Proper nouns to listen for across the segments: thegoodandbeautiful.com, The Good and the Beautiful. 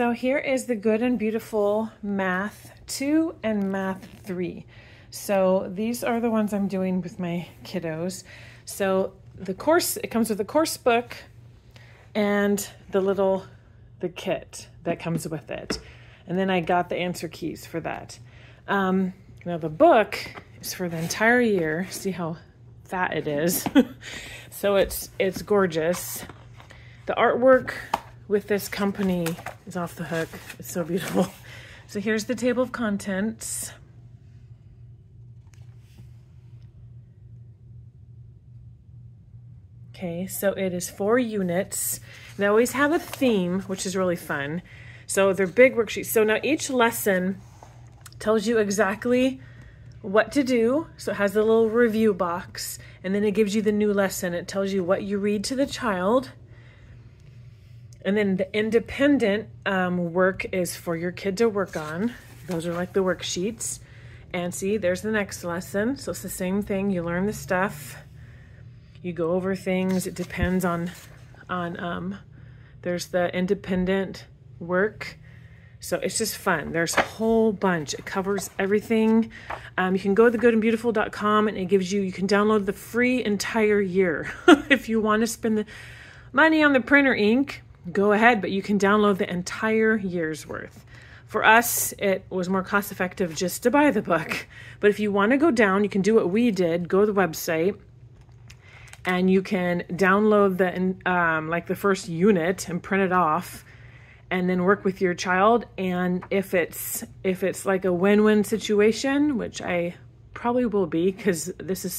So here is the Good and Beautiful Math 2 and Math 3. So these are the ones I'm doing with my kiddos. So the course, it comes with a course book and the kit that comes with it. And then I got the answer keys for that. Now the book is for the entire year. See how fat it is. So it's gorgeous. The artwork with this company is off the hook. It's so beautiful. So here's the table of contents. Okay, so it is 4 units. They always have a theme, which is really fun. So they're big worksheets. So now each lesson tells you exactly what to do. So it has the little review box, and then it gives you the new lesson. It tells you what you read to the child. And then the independent work is for your kid to work on. Those are like the worksheets. And see, there's the next lesson. So it's the same thing. You learn the stuff. You go over things. It depends on there's the independent work. So it's just fun. There's a whole bunch. It covers everything. You can go to thegoodandbeautiful.com and it gives you, you can download the free entire year. If you want to spend the money on the printer ink, go ahead, but you can download the entire year's worth. For us, it was more cost effective just to buy the book. But if you want to go down, you can do what we did, go to the website, and you can download the like the first unit and print it off, and then work with your child. And if it's like a win-win situation, which I probably will be, because this is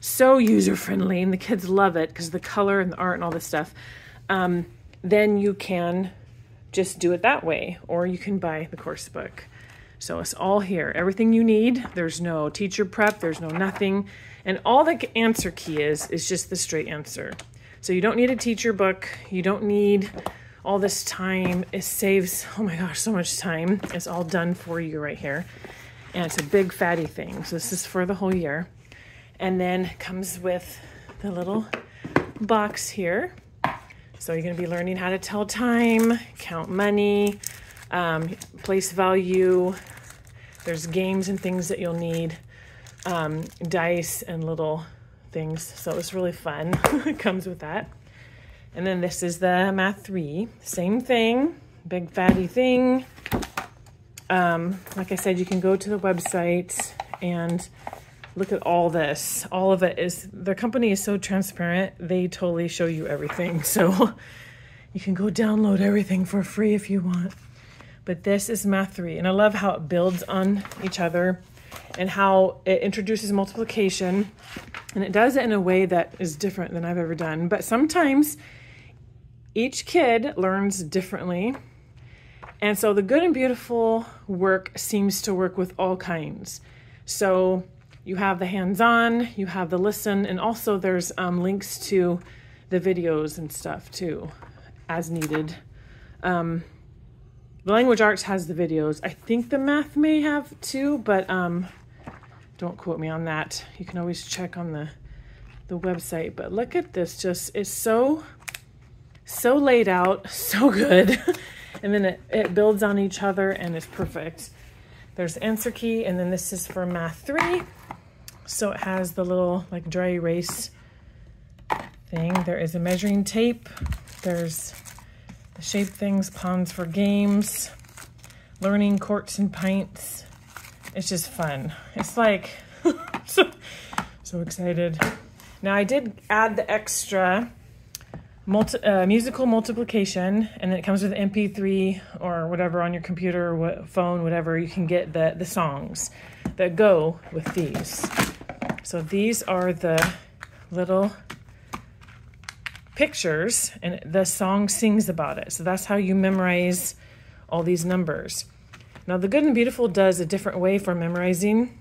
so user-friendly and the kids love it because the color and the art and all this stuff, then you can just do it that way, or you can buy the course book. So it's all here, everything you need. There's no teacher prep, there's no nothing. And all the answer key is just the straight answer. So you don't need a teacher book. You don't need all this time. It saves, oh my gosh, so much time. It's all done for you right here. And it's a big fatty thing. So this is for the whole year. And then comes with the little box here. So you're going to be learning how to tell time, count money, place value. There's games and things that you'll need, dice and little things. So it's really fun. It comes with that. And then this is the Math 3. Same thing, big fatty thing. Like I said, you can go to the website and look at all this. All of it is, their company is so transparent. They totally show you everything. So you can go download everything for free if you want. But this is Math 3. And I love how it builds on each other and how it introduces multiplication. And it does it in a way that is different than I've ever done. But sometimes each kid learns differently. And so the Good and Beautiful work seems to work with all kinds. So you have the hands-on, you have the listen, and also there's links to the videos and stuff too, as needed. The language arts has the videos. I think the math may have too, but don't quote me on that. You can always check on the website, but look at this, just, it's so laid out, so good. And then it builds on each other and it's perfect. There's the answer key, and then this is for Math 3. So it has the little like dry erase thing. There is a measuring tape. There's the shape things, pawns for games, learning quarts and pints. It's just fun. It's like, so excited. Now I did add the extra musical multiplication, and then it comes with MP3 or whatever on your computer, phone, whatever. You can get the songs that go with these. So these are the little pictures, and the song sings about it. So that's how you memorize all these numbers. Now the Good and Beautiful does a different way for memorizing.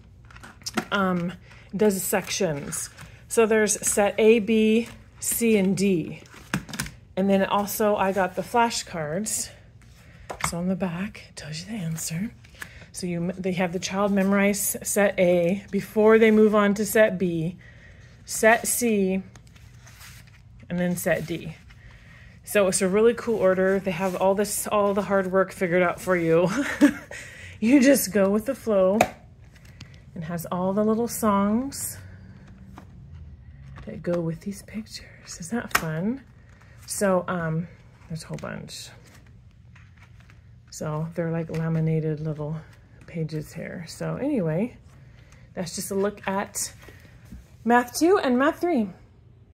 It does sections. So there's set A, B, C, and D. And then also I got the flashcards. So on the back, it tells you the answer. So they have the child memorize set A before they move on to set B, set C, and then set D. So it's a really cool order. They have all the hard work figured out for you. You just go with the flow. It has all the little songs that go with these pictures. Is that fun? So there's a whole bunch. So they're like laminated little pages here. So anyway, that's just a look at Math 2 and Math 3.